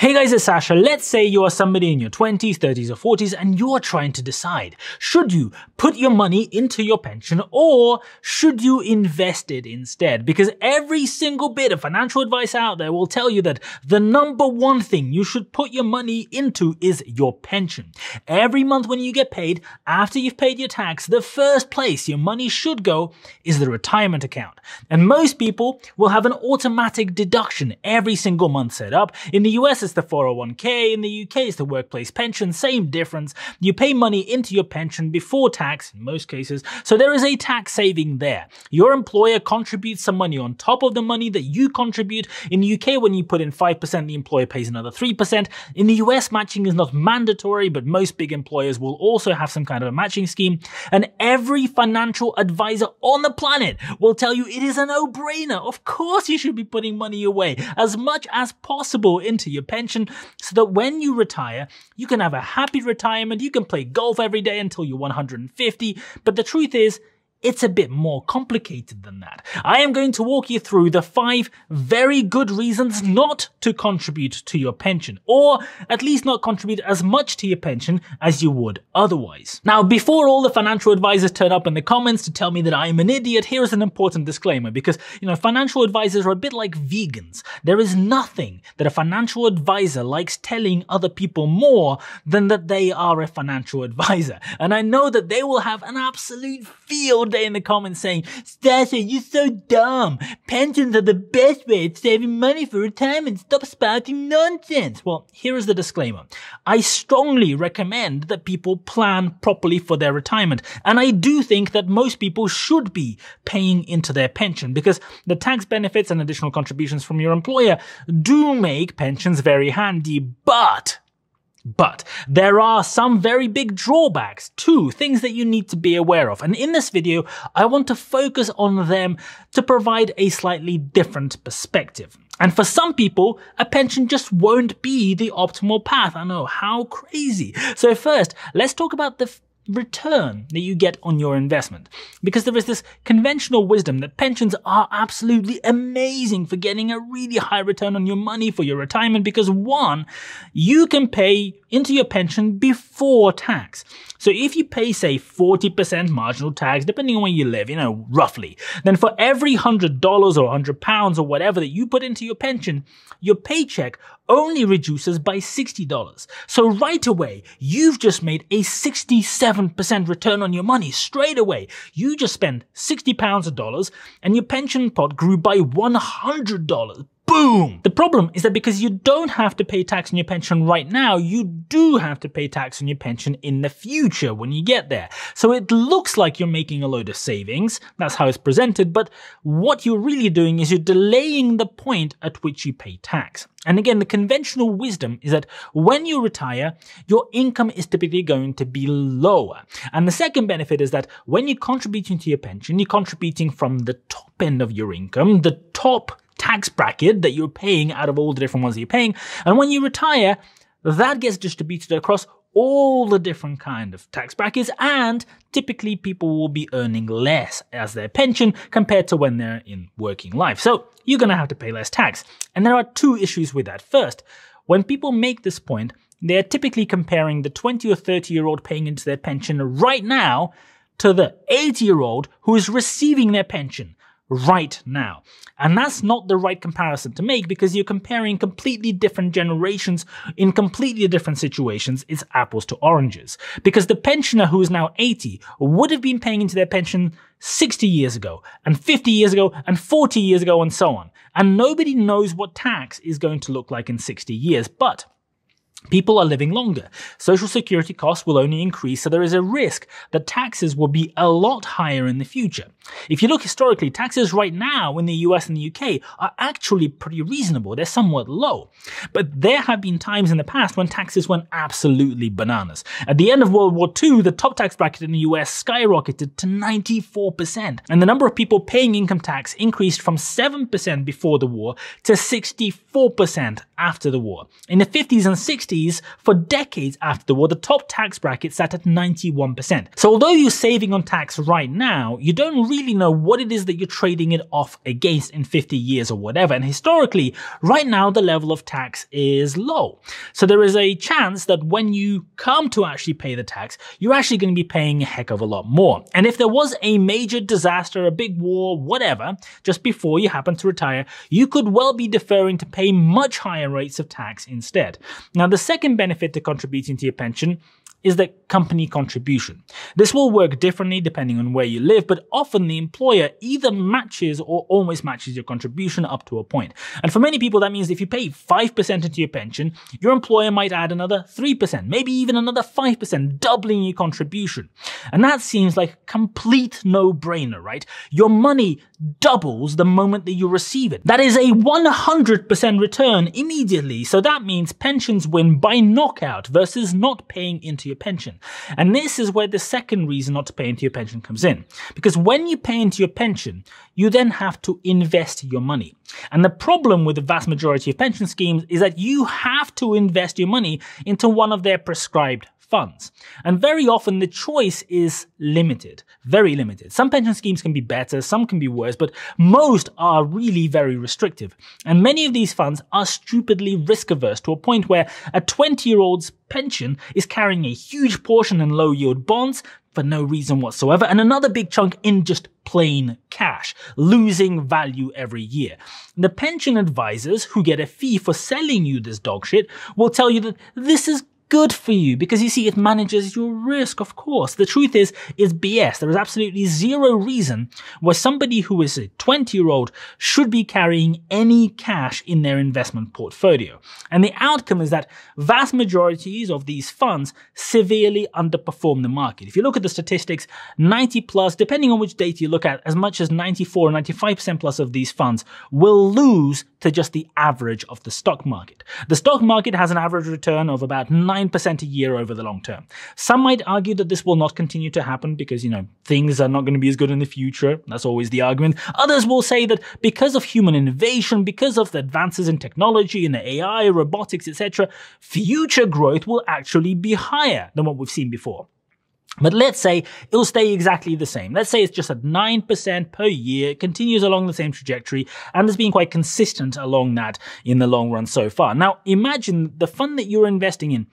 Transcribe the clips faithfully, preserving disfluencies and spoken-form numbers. Hey guys, it's Sasha. Let's say you are somebody in your twenties, thirties or forties and you are trying to decide, should you put your money into your pension or should you invest it instead? Because every single bit of financial advice out there will tell you that the number one thing you should put your money into is your pension. Every month when you get paid, after you've paid your tax, the first place your money should go is the retirement account. And most people will have an automatic deduction every single month set up. In the U S, it's the four oh one K, in the U K it's the workplace pension, same difference. You pay money into your pension before tax in most cases, so there is a tax saving there. Your employer contributes some money on top of the money that you contribute. In the U K, when you put in five percent, the employer pays another three percent. In the U S, matching is not mandatory, but most big employers will also have some kind of a matching scheme. And every financial advisor on the planet will tell you it is a no-brainer. Of course you should be putting money away as much as possible into your pension so that when you retire, you can have a happy retirement. You can play golf every day until you're one hundred fifty. But the truth is, it's a bit more complicated than that. I am going to walk you through the five very good reasons not to contribute to your pension, or at least not contribute as much to your pension as you would otherwise. Now, before all the financial advisors turn up in the comments to tell me that I am an idiot, here is an important disclaimer, because, you know, financial advisors are a bit like vegans. There is nothing that a financial advisor likes telling other people more than that they are a financial advisor. And I know that they will have an absolute field day in the comments saying, "Sasha, you're so dumb. Pensions are the best way of saving money for retirement. Stop spouting nonsense." Well, here is the disclaimer. I strongly recommend that people plan properly for their retirement. And I do think that most people should be paying into their pension, because the tax benefits and additional contributions from your employer do make pensions very handy. But But there are some very big drawbacks too, things that you need to be aware of. And in this video, I want to focus on them to provide a slightly different perspective. And for some people, a pension just won't be the optimal path. I know, how crazy. So first, let's talk about the return that you get on your investment, because there is this conventional wisdom that pensions are absolutely amazing for getting a really high return on your money for your retirement, because one, you can pay into your pension before tax. So if you pay, say, forty percent marginal tax, depending on where you live, you know, roughly, then for every one hundred dollars or one hundred pounds or whatever that you put into your pension, your paycheck only reduces by sixty dollars. So right away, you've just made a sixty-seven percent return on your money straight away. You just spent sixty pounds or dollars and your pension pot grew by one hundred dollars. Boom! The problem is that because you don't have to pay tax on your pension right now, you do have to pay tax on your pension in the future when you get there. So it looks like you're making a load of savings. That's how it's presented. But what you're really doing is you're delaying the point at which you pay tax. And again, the conventional wisdom is that when you retire, your income is typically going to be lower. And the second benefit is that when you're contributing to your pension, you're contributing from the top end of your income, the top tax bracket that you're paying out of all the different ones that you're paying. And when you retire, that gets distributed across all the different kind of tax brackets, and typically people will be earning less as their pension compared to when they're in working life. So you're going to have to pay less tax. And there are two issues with that. First, when people make this point, they're typically comparing the twenty or thirty year old paying into their pension right now to the eighty year old who is receiving their pension right now. And that's not the right comparison to make, because you're comparing completely different generations in completely different situations. It's apples to oranges, because the pensioner who is now eighty would have been paying into their pension sixty years ago and fifty years ago and forty years ago and so on. And nobody knows what tax is going to look like in sixty years, but people are living longer. Social security costs will only increase, so there is a risk that taxes will be a lot higher in the future. If you look historically, taxes right now in the U S and the U K are actually pretty reasonable. They're somewhat low. But there have been times in the past when taxes went absolutely bananas. At the end of World War Two, the top tax bracket in the U S skyrocketed to ninety-four percent. And the number of people paying income tax increased from seven percent before the war to sixty-four percent after the war. In the fifties and sixties, sixties for decades after the war, the top tax bracket sat at ninety-one percent. So although you're saving on tax right now, you don't really know what it is that you're trading it off against in fifty years or whatever. And historically, right now, the level of tax is low. So there is a chance that when you come to actually pay the tax, you're actually going to be paying a heck of a lot more. And if there was a major disaster, a big war, whatever, just before you happen to retire, you could well be deferring to pay much higher rates of tax instead. Now, the second benefit to contributing to your pension is the company contribution. This will work differently depending on where you live, but often the employer either matches or almost matches your contribution up to a point. And for many people, that means if you pay five percent into your pension, your employer might add another three percent, maybe even another five percent, doubling your contribution. And that seems like a complete no-brainer, right? Your money doubles the moment that you receive it. That is a one hundred percent return immediately. So that means pensions win by knockout versus not paying into your your pension. And this is where the second reason not to pay into your pension comes in. Because when you pay into your pension, you then have to invest your money. And the problem with the vast majority of pension schemes is that you have to invest your money into one of their prescribed funds. And very often the choice is limited, very limited. Some pension schemes can be better, some can be worse, but most are really very restrictive. And many of these funds are stupidly risk averse to a point where a twenty year old's pension is carrying a huge portion in low yield bonds for no reason whatsoever, and another big chunk in just plain cash, losing value every year. The pension advisors who get a fee for selling you this dog shit will tell you that this is good for you because, you see, it manages your risk, of course. The truth is, it's B S. There is absolutely zero reason why somebody who is a twenty year old should be carrying any cash in their investment portfolio. And the outcome is that vast majorities of these funds severely underperform the market. If you look at the statistics, ninety plus, depending on which data you look at, as much as ninety-four or ninety-five percent plus of these funds will lose to just the average of the stock market. The stock market has an average return of about nine percent a year over the long term. Some might argue that this will not continue to happen because, you know, things are not going to be as good in the future. That's always the argument. Others will say that because of human innovation, because of the advances in technology and A I, robotics, et cetera, future growth will actually be higher than what we've seen before. But let's say it'll stay exactly the same. Let's say it's just at nine percent per year, continues along the same trajectory, and has been quite consistent along that in the long run so far. Now, imagine the fund that you're investing in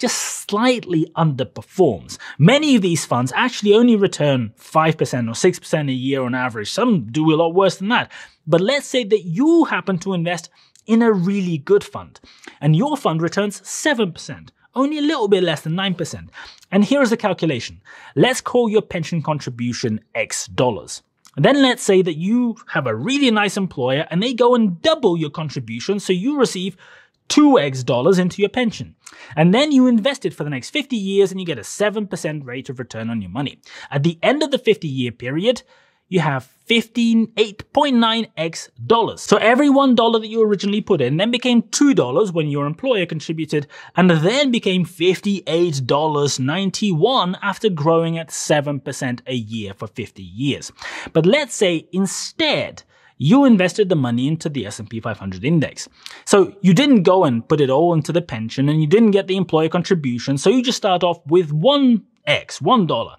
just slightly underperforms. Many of these funds actually only return five percent or six percent a year on average. Some do a lot worse than that. But let's say that you happen to invest in a really good fund, and your fund returns seven percent. Only a little bit less than nine percent. And here is the calculation. Let's call your pension contribution X dollars. And then let's say that you have a really nice employer and they go and double your contribution, so you receive two X dollars into your pension. And then you invest it for the next fifty years and you get a seven percent rate of return on your money. At the end of the fifty year period, you have fifteen, eight point nine X dollars. So every one dollar that you originally put in then became two dollars when your employer contributed, and then became fifty-eight dollars and ninety-one cents after growing at seven percent a year for fifty years. But let's say instead, you invested the money into the S and P five hundred index. So you didn't go and put it all into the pension, and you didn't get the employer contribution, so you just start off with one X, one dollar.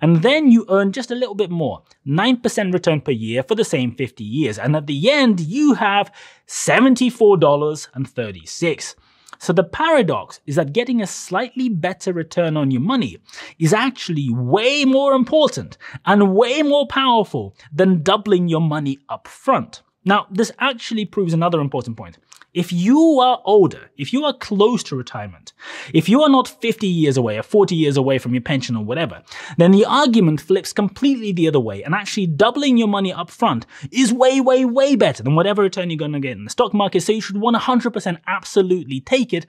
And then you earn just a little bit more, nine percent return per year for the same fifty years. And at the end, you have seventy-four dollars and thirty-six cents. So the paradox is that getting a slightly better return on your money is actually way more important and way more powerful than doubling your money up front. Now, this actually proves another important point. If you are older, if you are close to retirement, if you are not fifty years away or forty years away from your pension or whatever, then the argument flips completely the other way, and actually doubling your money up front is way, way, way better than whatever return you're going to get in the stock market, so you should one hundred percent absolutely take it.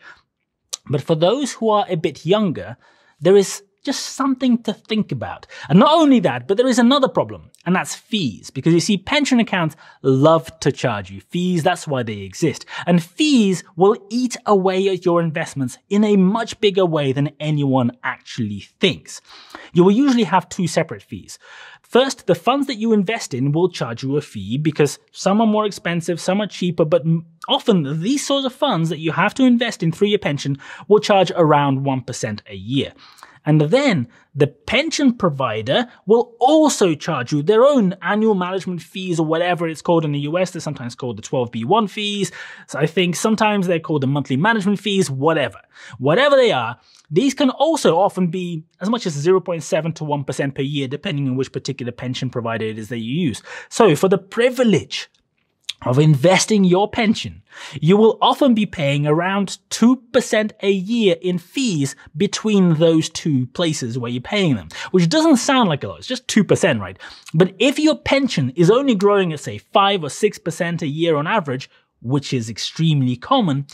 But for those who are a bit younger, there is just something to think about. And not only that, but there is another problem, and that's fees. Because you see, pension accounts love to charge you fees, that's why they exist. And fees will eat away at your investments in a much bigger way than anyone actually thinks. You will usually have two separate fees. First, the funds that you invest in will charge you a fee because some are more expensive, some are cheaper, but often these sorts of funds that you have to invest in through your pension will charge around one percent a year. And then the pension provider will also charge you their own annual management fees, or whatever it's called in the U S. They're sometimes called the twelve B one fees. So I think sometimes they're called the monthly management fees, whatever. Whatever they are, these can also often be as much as zero point seven to one percent per year, depending on which particular pension provider it is that you use. So for the privilege of investing your pension, you will often be paying around two percent a year in fees between those two places where you're paying them, which doesn't sound like a lot. It's just two percent, right? But if your pension is only growing at, say, five or six percent a year on average, which is extremely common,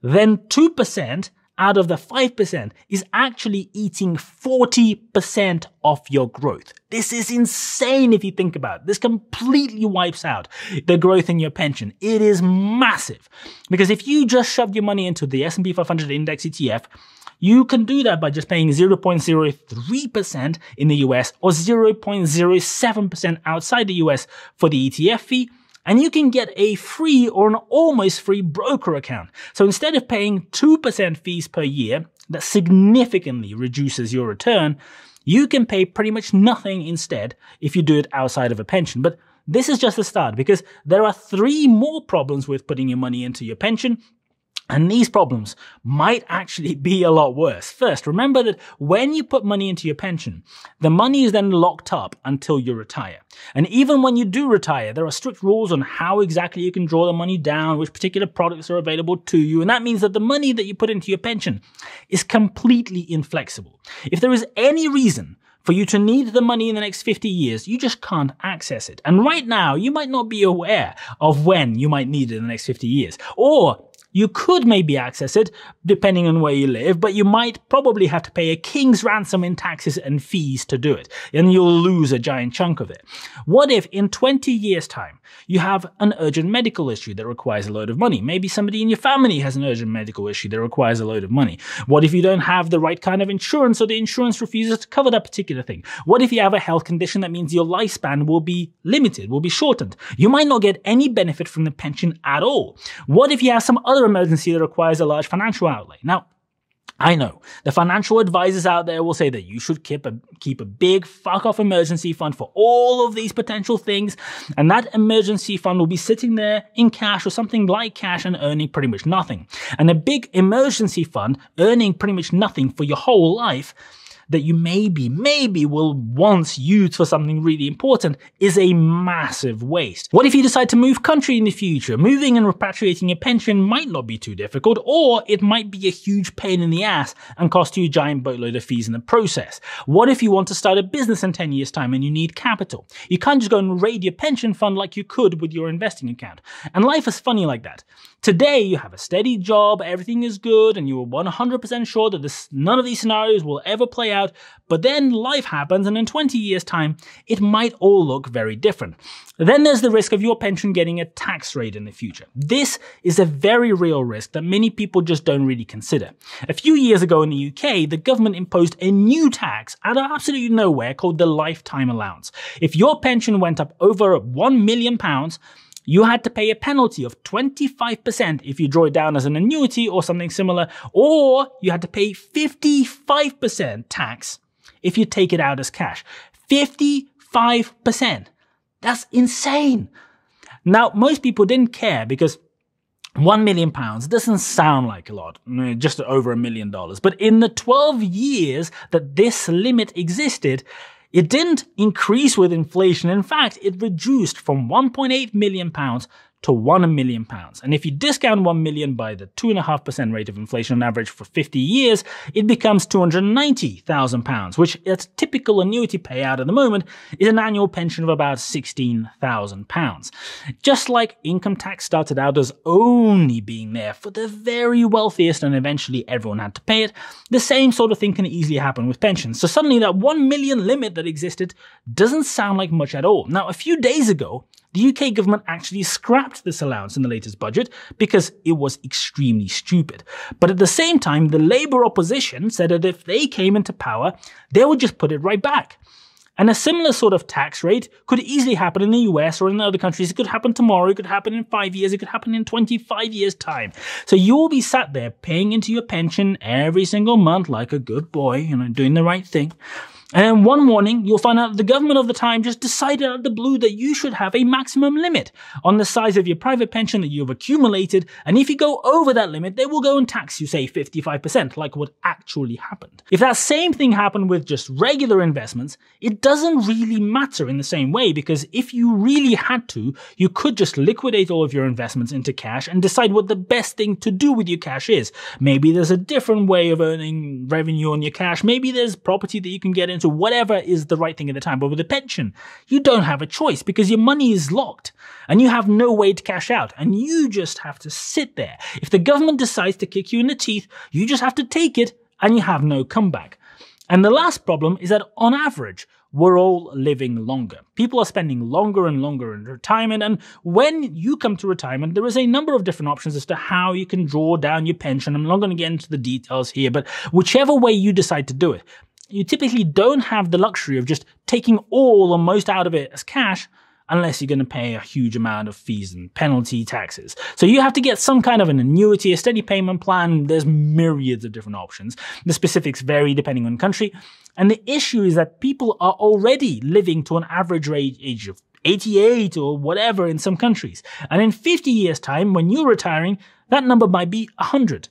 then two percent out of the five percent is actually eating forty percent of your growth. This is insane if you think about it. This completely wipes out the growth in your pension. It is massive. Because if you just shoved your money into the S and P five hundred index E T F, you can do that by just paying zero point zero three percent in the U S or zero point zero seven percent outside the U S for the E T F fee. And you can get a free or an almost free broker account. So instead of paying two percent fees per year, that significantly reduces your return, you can pay pretty much nothing instead if you do it outside of a pension. But this is just the start, because there are three more problems with putting your money into your pension. And these problems might actually be a lot worse. First, remember that when you put money into your pension, the money is then locked up until you retire. And even when you do retire, there are strict rules on how exactly you can draw the money down, which particular products are available to you. And that means that the money that you put into your pension is completely inflexible. If there is any reason for you to need the money in the next fifty years, you just can't access it. And right now, you might not be aware of when you might need it in the next fifty years. Or you could maybe access it, depending on where you live, but you might probably have to pay a king's ransom in taxes and fees to do it, and you'll lose a giant chunk of it. What if in twenty years' time, you have an urgent medical issue that requires a load of money? Maybe somebody in your family has an urgent medical issue that requires a load of money. What if you don't have the right kind of insurance, or the insurance refuses to cover that particular thing? What if you have a health condition that means your lifespan will be limited, will be shortened? You might not get any benefit from the pension at all. What if you have some other emergency that requires a large financial outlay? Now, I know the financial advisors out there will say that you should keep a, keep a big fuck off emergency fund for all of these potential things. And that emergency fund will be sitting there in cash or something like cash and earning pretty much nothing. And a big emergency fund earning pretty much nothing for your whole life that you maybe, maybe will once use for something really important is a massive waste. What if you decide to move country in the future? Moving and repatriating your pension might not be too difficult, or it might be a huge pain in the ass and cost you a giant boatload of fees in the process. What if you want to start a business in ten years' time and you need capital? You can't just go and raid your pension fund like you could with your investing account. And life is funny like that. Today, you have a steady job, everything is good, and you are one hundred percent sure that this, none of these scenarios will ever play out. Out, but then life happens, and in twenty years' time, it might all look very different. Then there's the risk of your pension getting a tax rate in the future. This is a very real risk that many people just don't really consider. A few years ago in the U K, the government imposed a new tax out of absolutely nowhere called the lifetime allowance. If your pension went up over one million pounds, you had to pay a penalty of twenty-five percent if you draw it down as an annuity or something similar, or you had to pay fifty-five percent tax if you take it out as cash. fifty-five percent. That's insane. Now, most people didn't care because One million pounds doesn't sound like a lot, just over a million dollars. But in the twelve years that this limit existed, it didn't increase with inflation. In fact, it reduced from one point eight million pounds to one million pounds. And if you discount one million by the two point five percent rate of inflation on average for fifty years, it becomes two hundred ninety thousand pounds, which at a typical annuity payout at the moment is an annual pension of about sixteen thousand pounds. Just like income tax started out as only being there for the very wealthiest and eventually everyone had to pay it, the same sort of thing can easily happen with pensions. So suddenly that one million limit that existed doesn't sound like much at all. Now, a few days ago, the U K government actually scrapped this allowance in the latest budget because it was extremely stupid. But at the same time, the Labour opposition said that if they came into power, they would just put it right back. And a similar sort of tax rate could easily happen in the U S or in other countries. It could happen tomorrow, it could happen in five years, it could happen in twenty-five years time. So you will be sat there paying into your pension every single month like a good boy, you know, doing the right thing. And then one morning, you'll find out the government of the time just decided out of the blue that you should have a maximum limit on the size of your private pension that you've accumulated, and if you go over that limit, they will go and tax you, say, fifty-five percent, like what actually happened. If that same thing happened with just regular investments, it doesn't really matter in the same way, because if you really had to, you could just liquidate all of your investments into cash and decide what the best thing to do with your cash is. Maybe there's a different way of earning revenue on your cash, maybe there's property that you can get into. So whatever is the right thing at the time. But with a pension, you don't have a choice because your money is locked and you have no way to cash out and you just have to sit there. If the government decides to kick you in the teeth, you just have to take it and you have no comeback. And the last problem is that on average, we're all living longer. People are spending longer and longer in retirement, and when you come to retirement, there is a number of different options as to how you can draw down your pension. I'm not going to get into the details here, but whichever way you decide to do it, you typically don't have the luxury of just taking all or most out of it as cash unless you're going to pay a huge amount of fees and penalty taxes. So you have to get some kind of an annuity, a steady payment plan. There's myriads of different options. The specifics vary depending on country. And the issue is that people are already living to an average age of eighty-eight or whatever in some countries. And in fifty years time, when you're retiring, that number might be one hundred.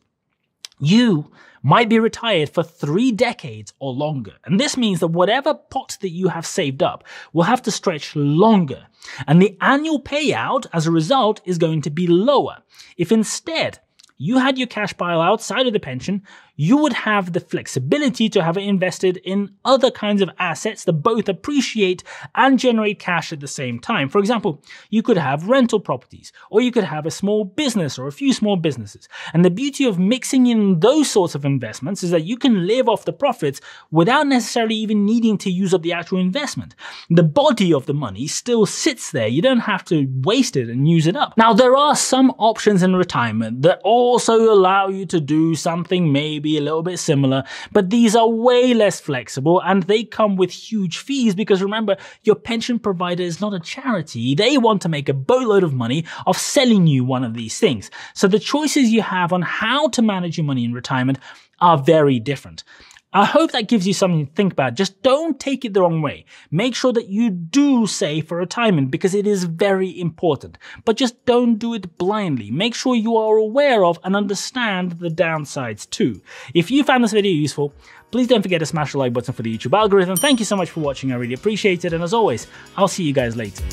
You might be retired for three decades or longer. And this means that whatever pot that you have saved up will have to stretch longer. And the annual payout as a result is going to be lower. If instead you had your cash pile outside of the pension, you would have the flexibility to have it invested in other kinds of assets that both appreciate and generate cash at the same time. For example, you could have rental properties, or you could have a small business or a few small businesses. And the beauty of mixing in those sorts of investments is that you can live off the profits without necessarily even needing to use up the actual investment. The body of the money still sits there. You don't have to waste it and use it up. Now, there are some options in retirement that also allow you to do something maybe a little bit similar, but these are way less flexible and they come with huge fees because remember, your pension provider is not a charity. They want to make a boatload of money off selling you one of these things. So the choices you have on how to manage your money in retirement are very different. I hope that gives you something to think about. Just don't take it the wrong way. Make sure that you do save for retirement because it is very important. But just don't do it blindly. Make sure you are aware of and understand the downsides too. If you found this video useful, please don't forget to smash the like button for the YouTube algorithm. Thank you so much for watching. I really appreciate it. And as always, I'll see you guys later.